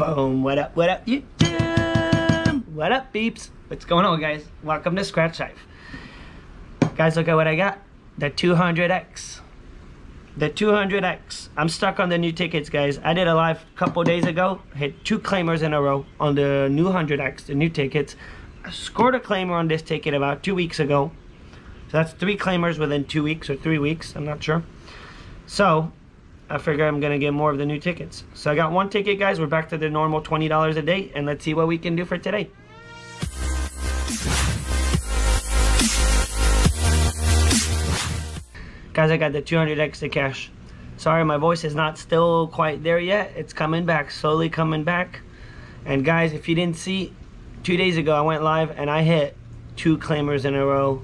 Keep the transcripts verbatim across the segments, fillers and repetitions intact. Boom, what up, what up, YouTube? What up, peeps? What's going on, guys? Welcome to Scratch Life. Guys, look at what I got. The two hundred X. The two hundred X. I'm stuck on the new tickets, guys. I did a live a couple days ago. Hit two claimers in a row on the new one hundred X, the new tickets. I scored a claimer on this ticket about two weeks ago. So that's three claimers within two weeks or three weeks. I'm not sure. So I figure I'm gonna get more of the new tickets. So I got one ticket, guys. We're back to the normal twenty dollars a day, and let's see what we can do for today. Guys, I got the two hundred X to cash. Sorry, my voice is not still quite there yet. It's coming back, slowly coming back. And guys, if you didn't see, two days ago I went live and I hit two claimers in a row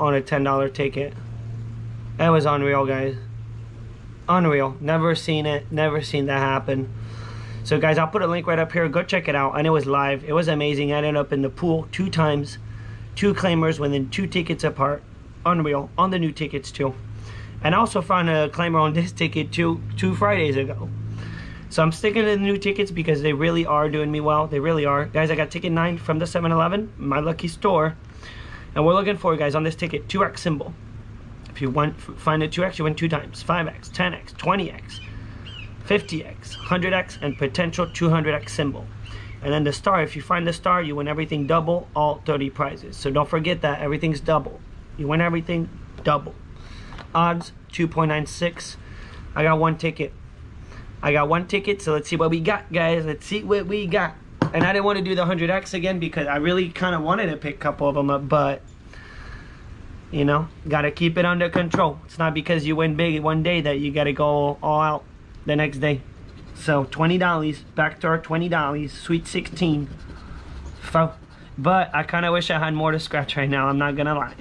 on a ten dollar ticket. That was unreal, guys. Unreal. Never seen it. Never seen that happen. So guys, I'll put a link right up here. Go check it out. And it was live. It was amazing. I ended up in the pool two times. Two claimers within two tickets apart. Unreal. On the new tickets too. And I also found a claimer on this ticket too, two Fridays ago. So I'm sticking to the new tickets because they really are doing me well. They really are. Guys, I got ticket nine from the seven eleven, my lucky store. And we're looking for, guys, on this ticket, two X symbol. If you want, find a two X, you win two times, five X, ten X, twenty X, fifty X, one hundred X, and potential two hundred X symbol. And then the star, if you find the star, you win everything double, all thirty prizes. So don't forget that, everything's double. You win everything double. Odds, two point nine six. I got one ticket. I got one ticket, so let's see what we got, guys. Let's see what we got. And I didn't want to do the one hundred X again because I really kind of wanted to pick a couple of them up, but you know, gotta keep it under control. It's not because you win big one day that you gotta go all out the next day. So twenty dollars, back to our twenty dollars, sweet sixteen. But I kind of wish I had more to scratch right now, I'm not gonna lie.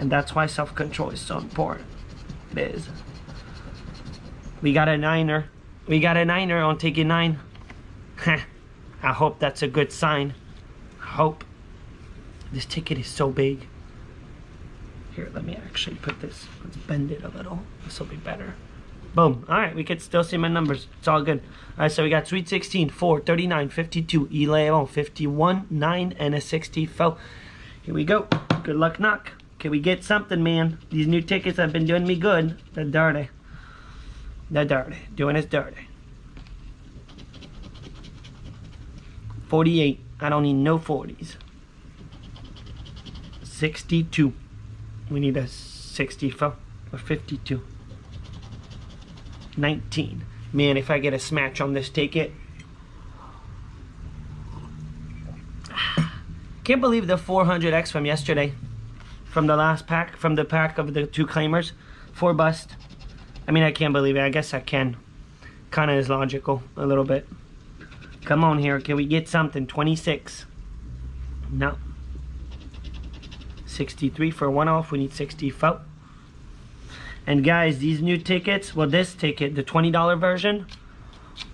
And that's why self-control is so important. It is. We got a niner. We got a niner on ticket nine. I hope that's a good sign. I hope. This ticket is so big. Here, let me actually put this, let's bend it a little. This will be better. Boom. All right, we could still see my numbers. It's all good. All right, so we got sweet sixteen, four, thirty-nine, fifty-two, eleven, fifty-one, nine, and a sixty-four. Here we go. Good luck, knock. Can we get something, man? These new tickets have been doing me good. They're dirty. They're dirty. Doing us dirty. forty-eight. I don't need no forties. sixty-two. We need a sixty-four or fifty-two. nineteen. Man, if I get a smash on this ticket. Can't believe the four hundred X from yesterday. From the last pack, from the pack of the two claimers. Four bust. I mean, I can't believe it. I guess I can. Kind of is logical a little bit. Come on here. Can we get something? twenty-six. No. sixty-three for one off. We need sixty-four. And guys, these new tickets, well, this ticket, the twenty dollar version,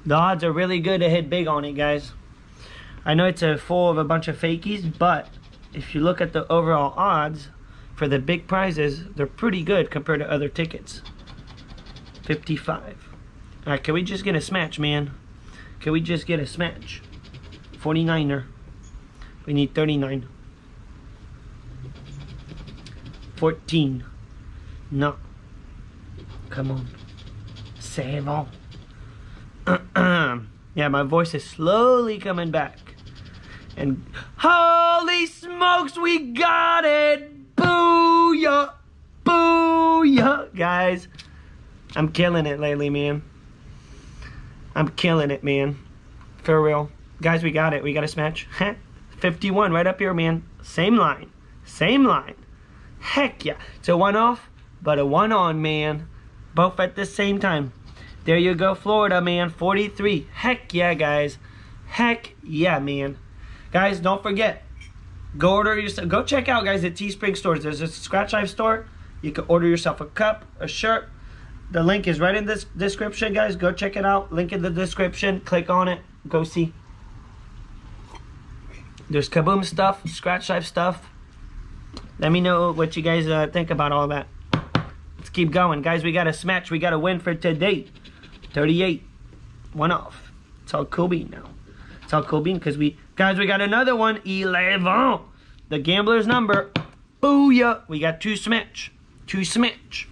the odds are really good to hit big on it, guys. I know it's a full of a bunch of fakies, but if you look at the overall odds for the big prizes, they're pretty good compared to other tickets. fifty-five. All right, can we just get a smash, man? Can we just get a smash? forty-niner. We need thirty-nine. fourteen. No. Come on. Save on. Yeah, my voice is slowly coming back. And holy smokes, we got it! Booyah! Booyah! Guys, I'm killing it lately, man. I'm killing it, man. For real. Guys, we got it. We got a smash. fifty-one right up here, man. Same line. Same line. Heck yeah. It's a one off, but a one on, man. Both at the same time. There you go, Florida, man. forty-three. Heck yeah, guys. Heck yeah, man. Guys, don't forget. Go order yourself. Go check out, guys, the Teespring stores. There's a Scratch Life store. You can order yourself a cup, a shirt. The link is right in this description, guys. Go check it out. Link in the description. Click on it. Go see. There's Kaboom stuff, Scratch Life stuff. Let me know what you guys uh, think about all that. Let's keep going. Guys, we got a smash. We got a win for today. thirty-eight. One off. It's all Kobe now. It's all Kobe because we, guys, we got another one. eleven. The gambler's number. Booyah. We got two smash. Two smash.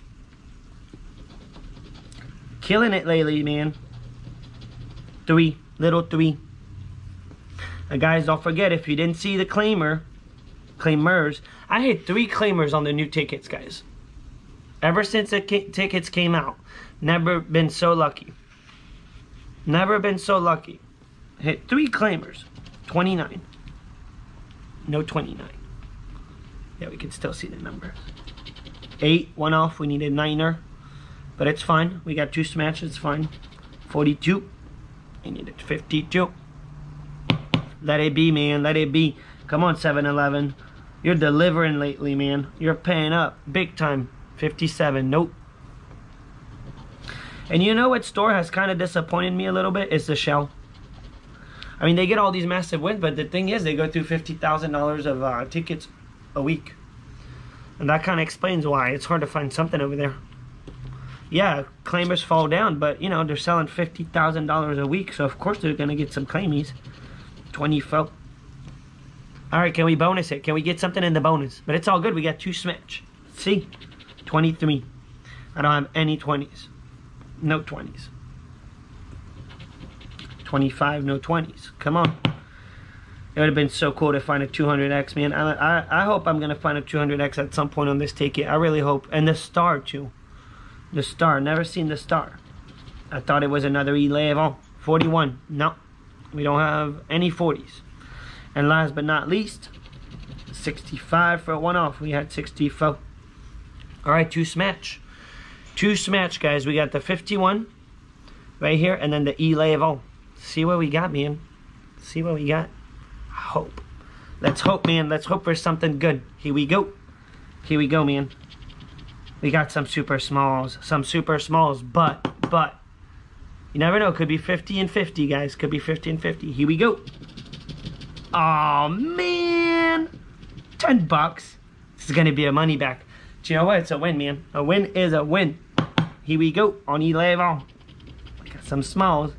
Killing it lately, man. Three. Little three. And guys, don't forget, if you didn't see the claimer, claimers, I hit three claimers on the new tickets, guys. Ever since the tickets came out, never been so lucky. Never been so lucky. Hit three claimers. twenty-nine. No twenty-nine. Yeah, we can still see the number. Eight, one off. We need a niner. But it's fine. We got two smashes. It's fine. forty-two. We need it. fifty-two. Let it be, man. Let it be. Come on, seven eleven. You're delivering lately, man. You're paying up. Big time. fifty-seven. Nope. And you know what store has kind of disappointed me a little bit? It's the Shell. I mean, they get all these massive wins, but the thing is, they go through fifty thousand dollars of uh, tickets a week. And that kind of explains why it's hard to find something over there. Yeah, claimers fall down, but, you know, they're selling fifty thousand dollars a week, so of course they're going to get some claimies. twenty-four. Alright, can we bonus it? Can we get something in the bonus? But it's all good. We got two smash. See? twenty-three. I don't have any twenties. No twenties. twenty-five, no twenties. Come on. It would have been so cool to find a two hundred X, man. I, I, I hope I'm going to find a two hundred X at some point on this ticket. I really hope. And the star, too. The star. Never seen the star. I thought it was another eleven. forty-one. No. We don't have any forties. And last but not least, sixty-five for a one-off. We had sixty-four. All right, two smash. Two smash, guys. We got the fifty-one right here and then the eleven. See what we got, man. See what we got. Hope. Let's hope, man. Let's hope for something good. Here we go. Here we go, man. We got some super smalls. Some super smalls, but, but. You never know. Could be fifty and fifty, guys. Could be fifty and fifty. Here we go. Aw, man. ten bucks. This is going to be a money back. But you know what? It's a win, man. A win is a win. Here we go. On eleven. We got some smalls.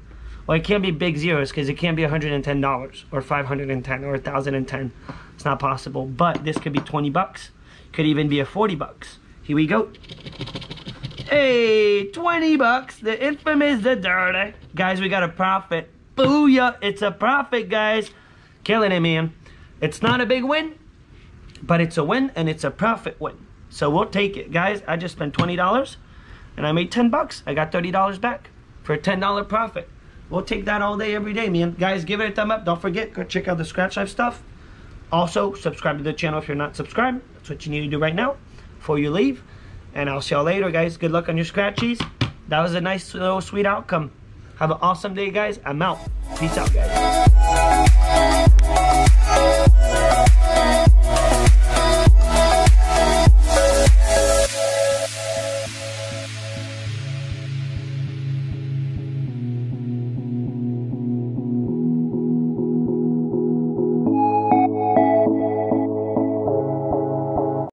Well, it can't be big zeros because it can't be one hundred ten dollars or five hundred ten or one thousand ten. It's not possible. But this could be twenty bucks. Could even be a forty bucks. Here we go. Hey, twenty bucks. The infamous, the dirty. Guys, we got a profit. Booyah. It's a profit, guys. Killing it, man. It's not a big win, but it's a win and it's a profit win. So we'll take it, guys. I just spent twenty dollars and I made ten bucks. I got thirty dollars back for a ten dollar profit. We'll take that all day, every day, man. Guys, give it a thumb up. Don't forget, go check out the Scratch Life stuff. Also, subscribe to the channel if you're not subscribed. That's what you need to do right now before you leave. And I'll see y'all later, guys. Good luck on your scratchies. That was a nice little sweet outcome. Have an awesome day, guys. I'm out. Peace out, guys.